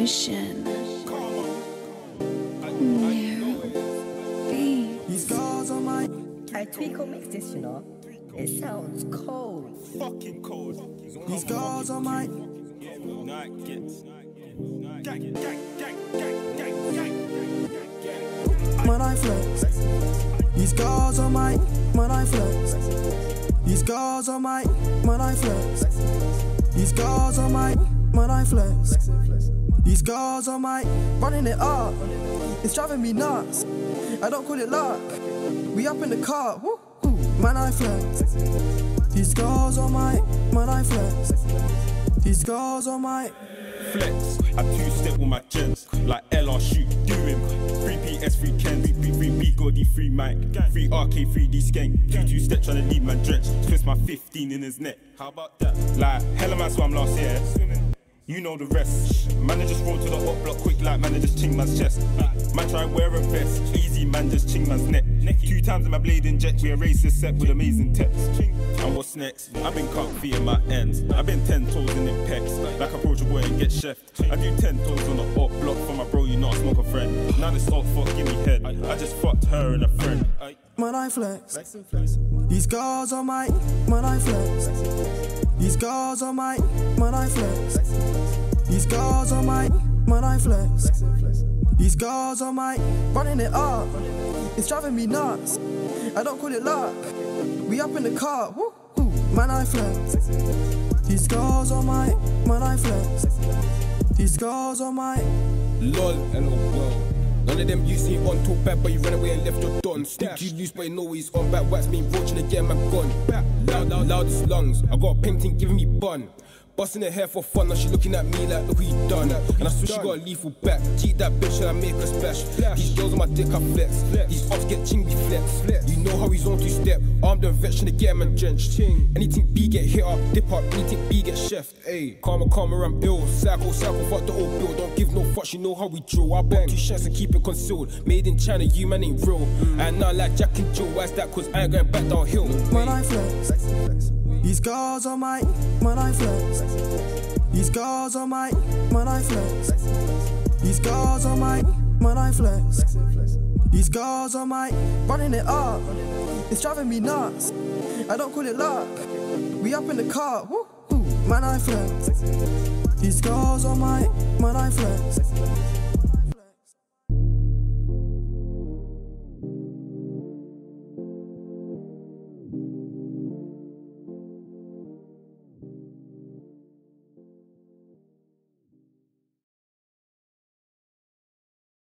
ocean. I twinkle makes this, you know. It sounds cold. Fucking cold. These girls are my. When I flex, these girls are my. When I flex, these girls are my. When I flex, these girls are my. When I flex, these girls are my. Running it up, it's driving me nuts. I don't call it luck. We up in the car, woo-hoo. Man, I flex. These girls are my. Man, I flex. These girls are my. Flex. I two-step with my gents, like LRSU, do him. 3PS3 Ken, 3 Gordy, 3 Mike, 3 RK, 3D Skank. 2-2 step trying to leave my drench. Twist my 15 in his neck. How about that? Like, hell am I swam last year. You know the rest. Man, I just roll to the hot block quick like man, I just ching man's chest. Man, try and wear a vest. Easy, man, just ching man's neck. 2 times in my blade inject, we erase this set with amazing text. And what's next? I've been comfy in my ends. I've been 10 toes in them pecs. Like approach a boy and get chef. I do 10 toes on the hot block for my bro, you know I smoke a friend. Now this old fuck give me head. I just fucked her and a friend. Man, I flex. These girls are my. Man, I flex. These girls are my. Man, I flex. These girls are my. Man, I flex. These girls are my. Running it up, it's driving me nuts. I don't call it luck. We up in the car, woo-hoo. Man, I flex. These girls are my. Man, I flex. These girls are my. Lol, hello world. None of them you see on talk bad, but you ran away and left your don. Stick you loose, but you know he's on. Back wax me, fortune again, I'm gone. Back loudest lungs. I got a painting giving me bun. Busting her hair for fun, now she looking at me like, look what you done. And I swear she got a lethal back. Cheat that bitch and I make her splash. These girls on my dick, I flex. These offs get ching, we flex. You know how he's on 2-step. Armed and veteran again, man, drench. Anything B get hit up, dip up. Anything B get chef. Karma, I'm ill. Cycle, fuck the old bill. Don't give no fuck, you know how we drill. I bought 2 shots and keep it concealed. Made in China, you man ain't real. And now like Jack and Jill, why's that? Cause I ain't going back downhill. When I flex. These girls are my. Man, I flex. These girls are my. Man, I flex. These girls are my. Man, I flex. These girls are my. Running it up, it's driving me nuts. I don't call it luck. We up in the car, woo-hoo. Man, I flex. These girls are my. Man, I flex.